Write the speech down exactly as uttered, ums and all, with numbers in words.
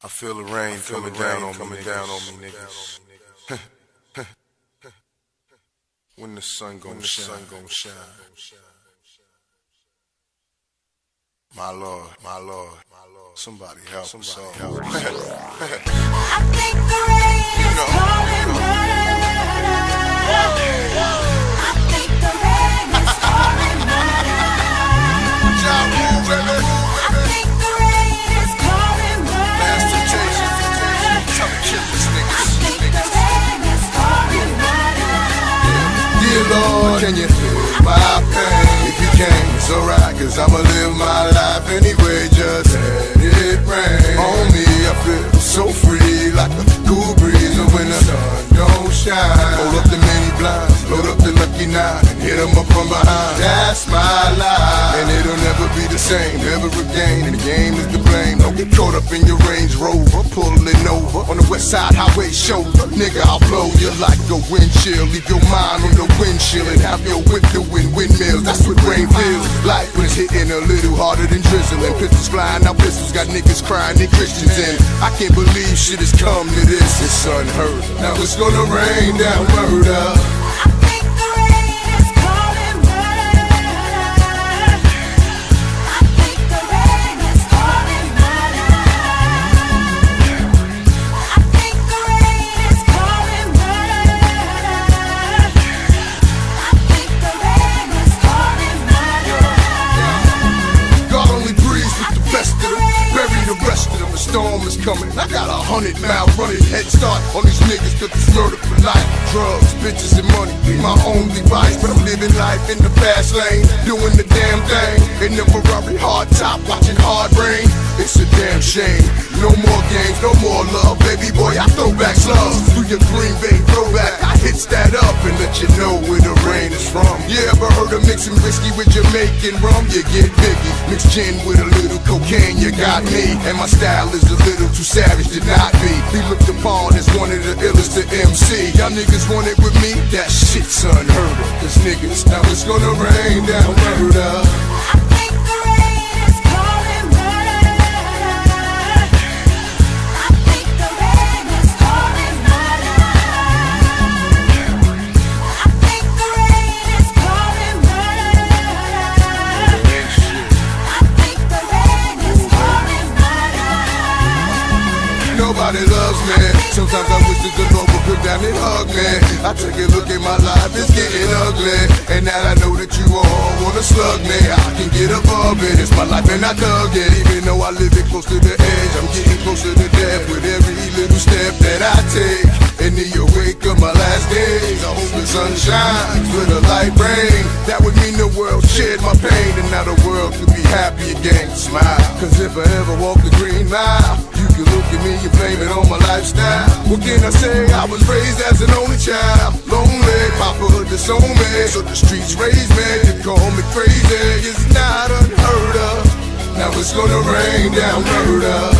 I feel the rain feel coming, the rain, down, on coming down on me, niggas. When the sun gon' shine, shine, my Lord, my Lord, somebody help, somebody help. I think the rain is calling murder. I think the rain is calling murder. I think the rain is calling murder. Last two kill this niggas. I think the rain is calling murder. Dear Lord, can you feel my pain? If you can, it's alright, cause I'ma live my life anyway. Just let it rain on me. I feel so free, like a cool breeze. And when the sun don't shine, hold up the many blinds, load up the lucky nine, hit them up from behind. That's my life, and it'll never be the same, never again. And the game is the blame. Don't get caught up in your Range Rover, pulling over on the west side highway shoulder. Nigga, I'll blow you like a windshield. Leave your mind on the windshield and have your whip doing windmills. That's what rain feels like when it's hitting a little harder than drizzling. Pistols flying, now pistols got niggas crying, they Christians. And I can't believe shit has come to this. It's unheard of. Now it's gonna rain down murder. I think the rain is calling murder. I think the rain is calling murder. I think the rain is calling murder. I think the rain is calling murder. God only breathes with the best of them. Bury the rest of them, a storm is coming. I got a hundred mile running head start on these niggas, cause it's murder for life. Drugs, bitches, and money be my only vice. But I'm living life in the fast lane, doing the damn thing. In the Ferrari hard top, watching hard rain. It's a damn shame. No more games, no more love. Baby boy, I throw back slugs through your Green Bay throwback. I hits that up and let you know where the rain is from. You ever heard of mixing whiskey with Jamaican rum? You get biggie, mix gin with a little cocaine, you got me. And my style is a little too savage to not be. Be looked upon as one of the illest to M C. Y'all niggas want it with me? That shit's unheard of. Cause niggas, now it's gonna rain down murder. Nobody loves me. Sometimes I wish that the Lord would put down and hug me. I take a look at my life, it's getting ugly. And now I know that you all wanna slug me. I can get above it, it's my life and I dug it. Even though I live it close to the edge, I'm getting closer to death with every little step that I take. And in the wake of my last days, I hope the sun shines with a light rain. That would mean the world shared my pain, and now the world could be happy again. Smile, cause if I ever walk the green mile, you look at me, you blame it on my lifestyle. What can I say? I was raised as an only child. Lonely, Papa hood disowned me, so the streets raised me. They call me crazy, it's not unheard of. Now it's gonna rain down murder.